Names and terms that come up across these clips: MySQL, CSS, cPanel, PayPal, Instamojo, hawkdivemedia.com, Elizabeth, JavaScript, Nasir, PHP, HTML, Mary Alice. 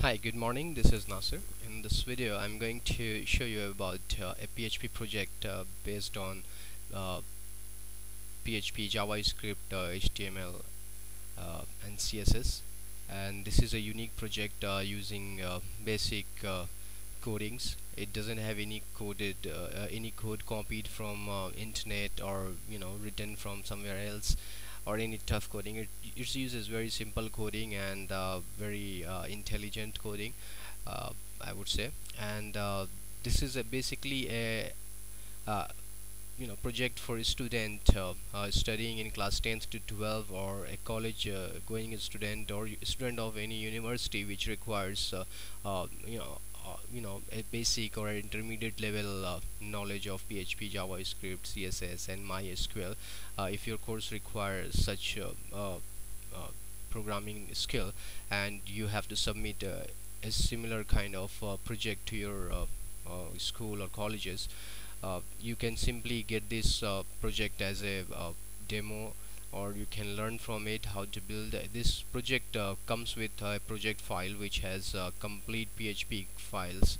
Hi, good morning, this is Nasir. In this video I'm going to show you about a PHP project based on PHP, JavaScript, HTML and CSS, and this is a unique project using basic codings. It doesn't have any code copied from internet or written from somewhere else or any tough coding. It uses very simple coding and very intelligent coding, I would say. And this is basically a project for a student studying in class 10th to 12, or a college going student, or student of any university which requires a basic or intermediate level knowledge of PHP, JavaScript, CSS and MySQL. If your course requires such programming skill, and you have to submit a similar kind of project to your school or colleges, you can simply get this project as a demo, or you can learn from it how to build. This project comes with a project file which has complete PHP files,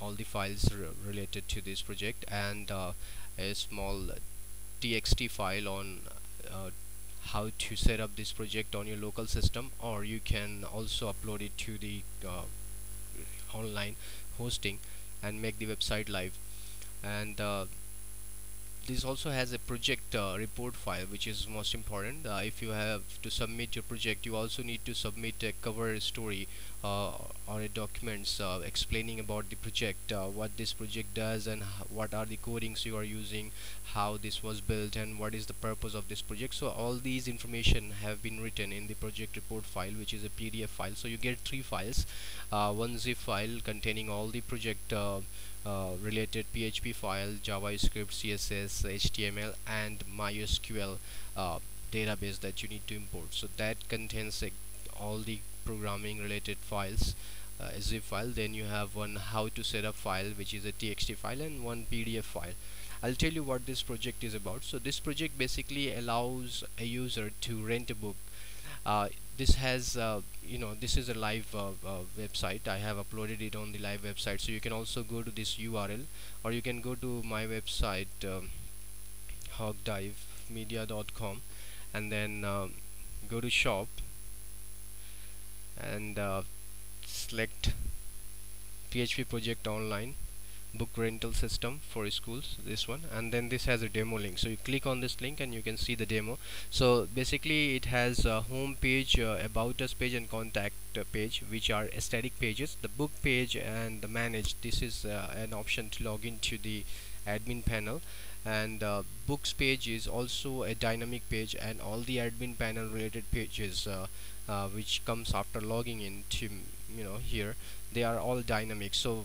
all the files related to this project, and a small txt file on how to set up this project on your local system, or you can also upload it to the online hosting and make the website live. And this also has a project report file, which is most important. If you have to submit your project, you also need to submit a cover story or a documents explaining about the project, what this project does and what are the codings you are using, how this was built and what is the purpose of this project. So all these information have been written in the project report file, which is a PDF file. So you get three files, one zip file containing all the project related PHP file, JavaScript, CSS, HTML and MySQL database that you need to import. So that contains all the programming related files, a zip file. Then you have one how to set up file, which is a txt file, and one PDF file. I'll tell you what this project is about. So this project basically allows a user to rent a book. This has this is a live website. I have uploaded it on the live website, so you can also go to this URL, or you can go to my website hawkdivemedia.com, and then go to shop and select PHP project online book rental system for schools, this one, and then this has a demo link. So you click on this link and you can see the demo. So basically it has a home page, about us page and contact page, which are static pages, the book page and the manage. This is an option to log into the admin panel, and books page is also a dynamic page, and all the admin panel related pages which comes after logging in to here, they are all dynamic. So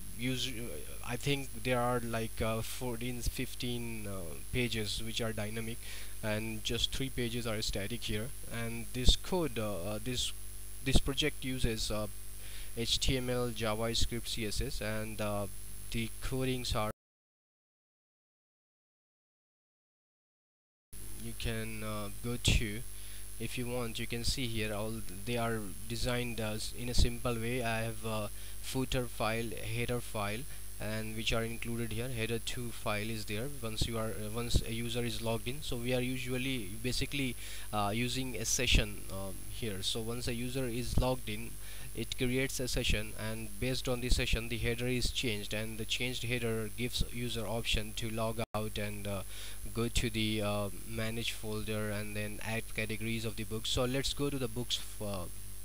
I think there are like 14-15 pages which are dynamic, and just 3 pages are static here. And this code, this project uses HTML, JavaScript, CSS, and the codings are, you can go to, if you want, you can see here all they are designed as in a simple way. I have a footer file, header file, and which are included here. Header 2 file is there once you are once a user is logged in. So we are usually basically using a session here. So once a user is logged in, it creates a session, and based on the session the header is changed, and the changed header gives user option to log out and go to the manage folder and then add categories of the books. So let's go to the books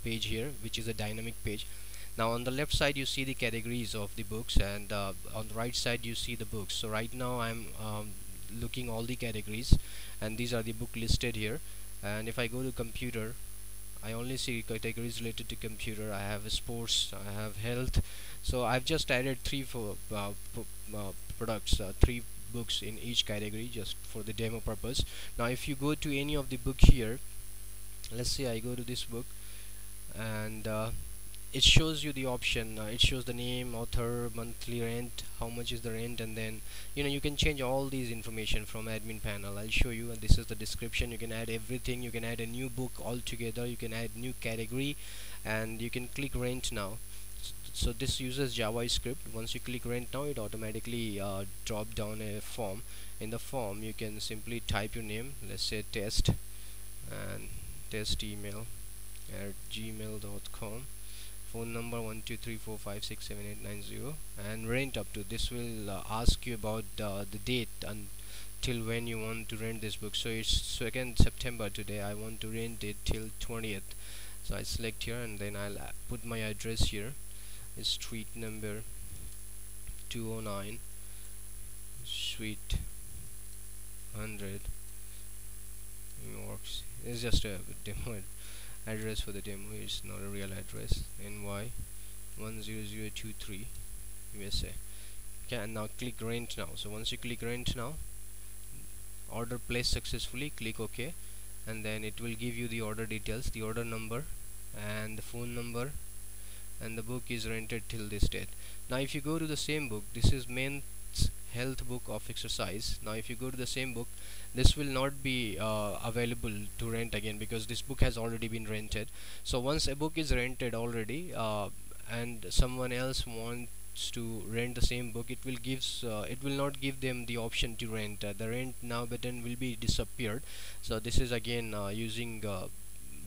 page here, which is a dynamic page. Now on the left side you see the categories of the books, and on the right side you see the books. So right now I'm looking all the categories, and these are the book listed here. And if I go to computer, I only see categories related to computer. I have sports, I have health. So I've just added three books in each category just for the demo purpose. Now if you go to any of the book here, let's say I go to this book, and it shows you the option, it shows the name, author, monthly rent, how much is the rent, and then you can change all these information from admin panel. I'll show you. And this is the description. You can add everything. You can add a new book altogether. You can add new category, and you can click rent now. So this uses JavaScript. Once you click rent now, it automatically drop down a form. In the form, you can simply type your name, let's say test, and test email at gmail.com, phone number 123456789 0, and rent up to. This will ask you about the date until when you want to rent this book. So it's 2nd September today. I want to rent it till 20th. So I select here, and then I'll put my address here. It's street number 209, suite 100, New York. It's just a demo address for the demo. It's not a real address. NY 10023, USA. Okay, and now click rent now. So once you click rent now, order placed successfully. Click OK, and then it will give you the order details, the order number, and the phone number. And the book is rented till this date. Now if you go to the same book, this is men's health book of exercise. Now if you go to the same book, this will not be available to rent again, because this book has already been rented. So once a book is rented already and someone else wants to rent the same book, it will gives it will not give them the option to rent. The rent now button will be disappeared. So this is again using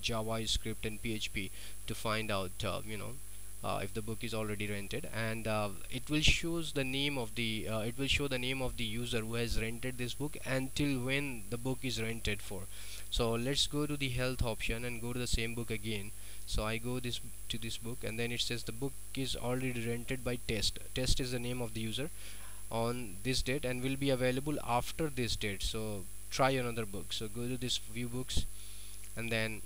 JavaScript and PHP to find out if the book is already rented, and it will shows the name of the it will show the name of the user who has rented this book until when the book is rented for. So let's go to the health option and go to the same book again. So I go this to this book, and then it says the book is already rented by Test. Test is the name of the user on this date and will be available after this date. So try another book. So go to this view books, and then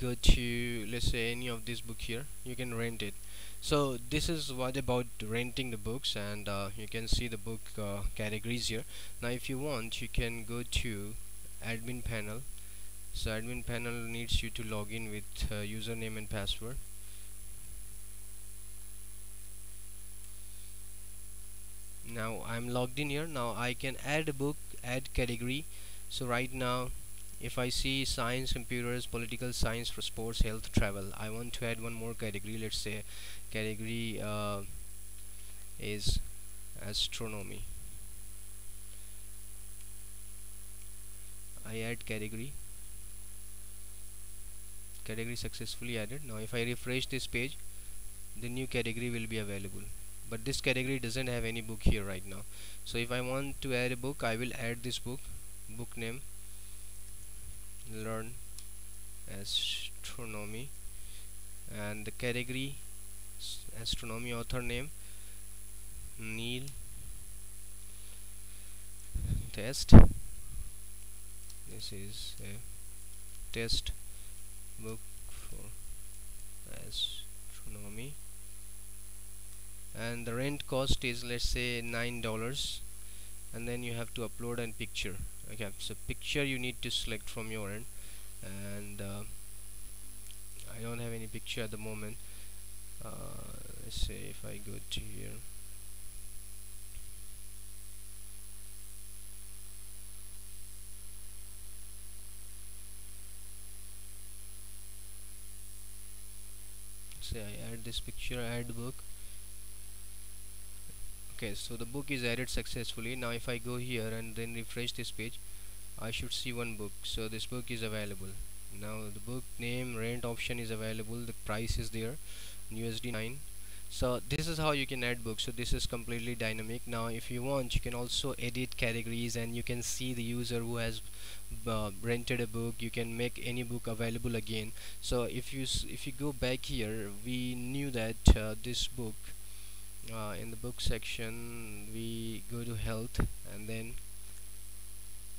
go to, let's say, any of this book here. You can rent it. So this is what about renting the books, and you can see the book categories here. Now if you want, you can go to admin panel. So admin panel needs you to log in with username and password. Now I'm logged in here. Now I can add a book, add category. So right now, if I see science, computers, political science, for sports, health, travel, I want to add one more category. Let's say category is astronomy. I add category. Category successfully added. Now if I refresh this page, the new category will be available. But this category doesn't have any book here right now. So if I want to add a book, I will add this book. Book name, learn astronomy, and the category astronomy, author name Neil Test. This is a test book for astronomy, and the rent cost is, let's say, $9, and then you have to upload a picture. Okay, so picture you need to select from your end, and I don't have any picture at the moment. Let's say if I go to here, say I add this picture, add book. Okay, so the book is added successfully. Now if I go here and then refresh this page, I should see one book. So this book is available. Now the book name, rent option is available, the price is there, USD 9. So this is how you can add books. So this is completely dynamic. Now if you want, you can also edit categories, and you can see the user who has rented a book. You can make any book available again. So if you go back here, we knew that this book, in the book section, we go to health, and then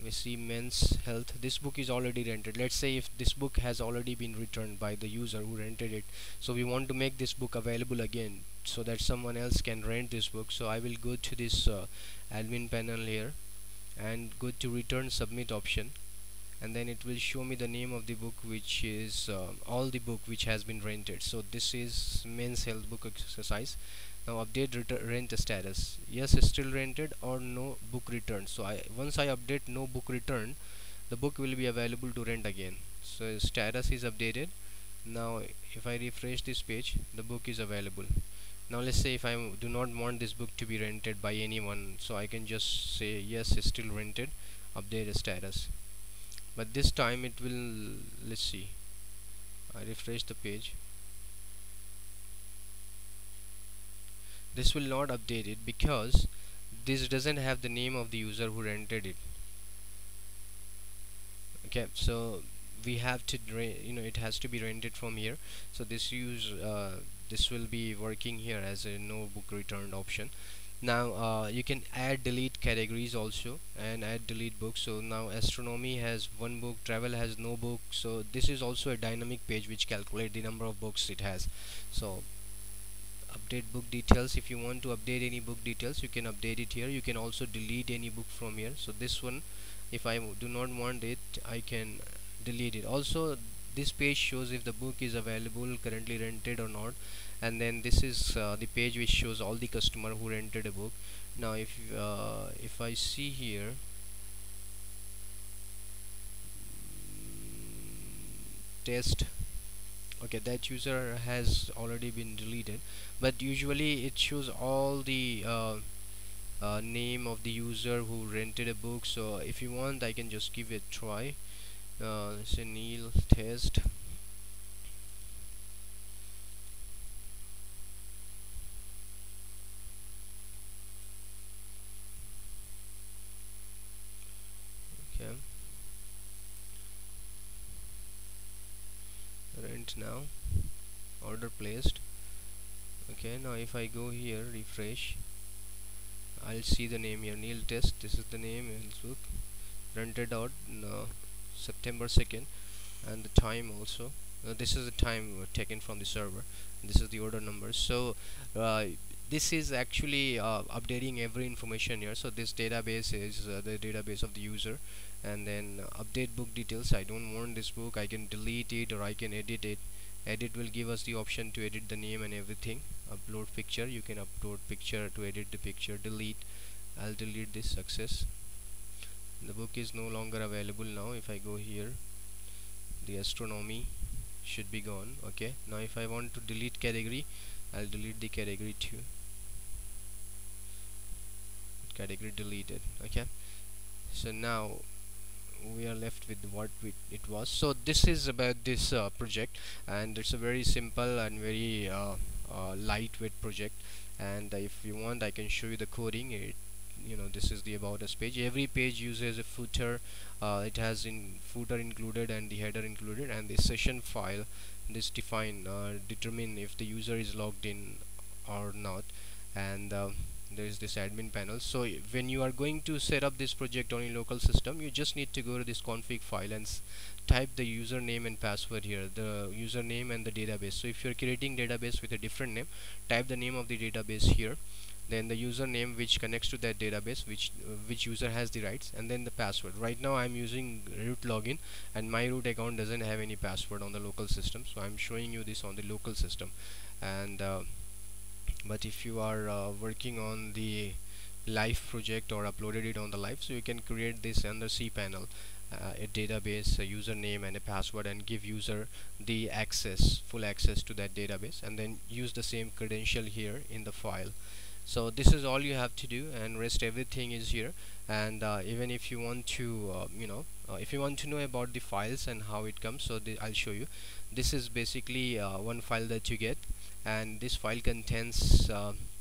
we see men's health. This book is already rented. Let's say if this book has already been returned by the user who rented it, so we want to make this book available again so that someone else can rent this book. So I will go to this admin panel here and go to return submit option, and then it will show me the name of the book, which is all the book which has been rented. So this is men's health book exercise. Now update rent status, yes still rented or no book returned. So once I update no book returned, the book will be available to rent again. So status is updated. Now if I refresh this page, the book is available. Now let's say if I do not want this book to be rented by anyone, so I can just say yes it's still rented, update status. But this time it will, let's see, I refresh the page, this will not update it because this doesn't have the name of the user who rented it. Okay, so we have to, it has to be rented from here. So this this will be working here as a no book returned option. Now you can add delete categories also and add delete books. So now astronomy has one book, travel has no book. So this is also a dynamic page which calculates the number of books it has. So update book details, if you want to update any book details you can update it here. You can also delete any book from here. So this one, if I do not want it, I can delete it. Also this page shows if the book is available, currently rented or not, and then this is the page which shows all the customer who rented a book. Now if I see here, test, okay, that user has already been deleted, but usually it shows all the name of the user who rented a book. So if you want, I can just give it a try. It's a Neil test. Okay, rent now, order placed. Okay, now if I go here, refresh, I'll see the name here, Neil test. This is the name in this book, rented out September 2nd, and the time also. This is the time taken from the server. This is the order number. So this is actually updating every information here. So this database is the database of the user, and then update book details. I don't want this book, I can delete it or I can edit it. Edit will give us the option to edit the name and everything. Upload picture, you can upload picture to edit the picture. Delete, I'll delete this. Success. The book is no longer available. Now if I go here, the astronomy should be gone. Okay, now if I want to delete category, I'll delete the category too. Category deleted. Okay, so now we are left with what it was. So this is about this project, and it's a very simple and very lightweight project. And if you want, I can show you the coding. This is the about us page. Every page uses a footer. It has in footer included and the header included, and the session file this determine if the user is logged in or not. And there is this admin panel. So when you are going to set up this project on your local system, you just need to go to this config file and type the username and password here, the username and the database. So if you're creating database with a different name, type the name of the database here, then the username which connects to that database, which user has the rights, and then the password. Right now I'm using root login, and my root account doesn't have any password on the local system, so I'm showing you this on the local system. And but if you are working on the live project or uploaded it on the live, so you can create this under cPanel, a database, a username and a password, and give user the access, full access to that database, and then use the same credential here in the file. So this is all you have to do, and rest everything is here. And even if you want to if you want to know about the files and how it comes, so I'll show you. This is basically one file that you get, and this file contains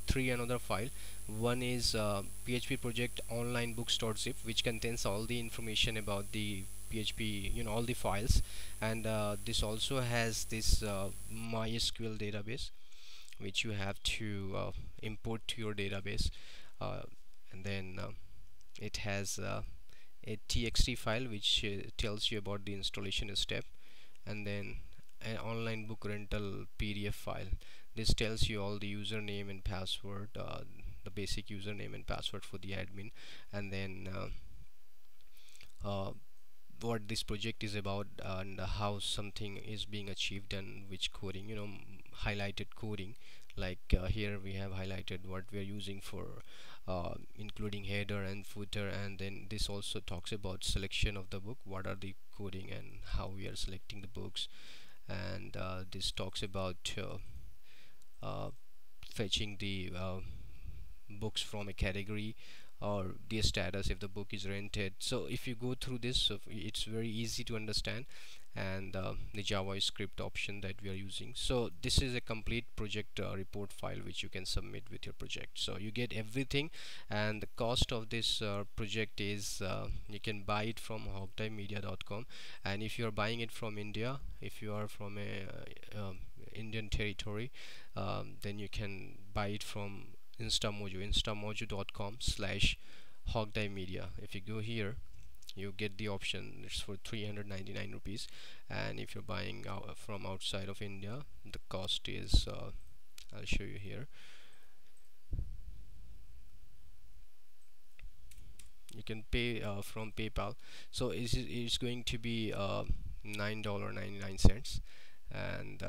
three another file. One is PHP project online books.zip, which contains all the information about the PHP, all the files. And this also has this MySQL database, which you have to import to your database, and then it has a txt file which tells you about the installation step, and then an online book rental PDF file. This tells you all the username and password, the basic username and password for the admin, and then what this project is about and how something is being achieved and which coding, you know, highlighted coding, like here we have highlighted what we are using for including header and footer, and then this also talks about selection of the book, what are the coding and how we are selecting the books, and this talks about fetching the books from a category or the status if the book is rented. So if you go through this, it's very easy to understand, and the JavaScript option that we are using. So this is a complete project report file which you can submit with your project. So you get everything, and the cost of this project is you can buy it from hawkdivemedia.com, and if you are buying it from India, if you are from a Indian territory, then you can buy it from Instamojo, instamojo.com/hawkdivemedia. If you go here, you get the option, it's for 399 rupees, and if you're buying from outside of India, the cost is I'll show you here. You can pay from PayPal, so it's going to be $9.99, and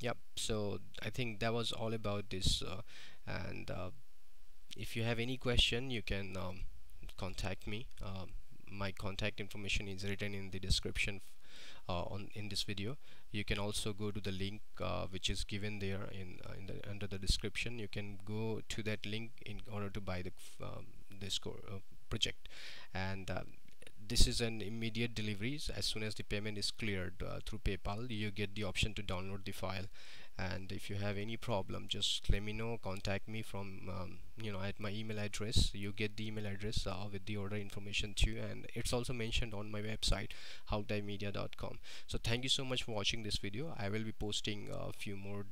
yep, so I think that was all about this, and if you have any question, you can contact me. My contact information is written in the description in this video. You can also go to the link which is given there in the under the description. You can go to that link in order to buy the this project, and this is an immediate delivery. As soon as the payment is cleared through PayPal, you get the option to download the file, and if you have any problem, just let me know, contact me from you know, at my email address. You get the email address with the order information too, and it's also mentioned on my website, hawkdivemedia.com. So thank you so much for watching this video. I will be posting a few more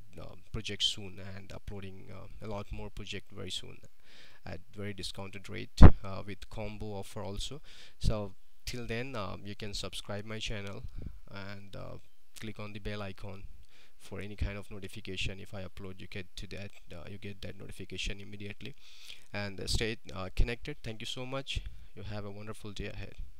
projects soon, and uploading a lot more project very soon at very discounted rate with combo offer also. So till then, you can subscribe my channel and click on the bell icon for any kind of notification. If I upload, you get to that, you get that notification immediately, and stay connected. Thank you so much. You have a wonderful day ahead.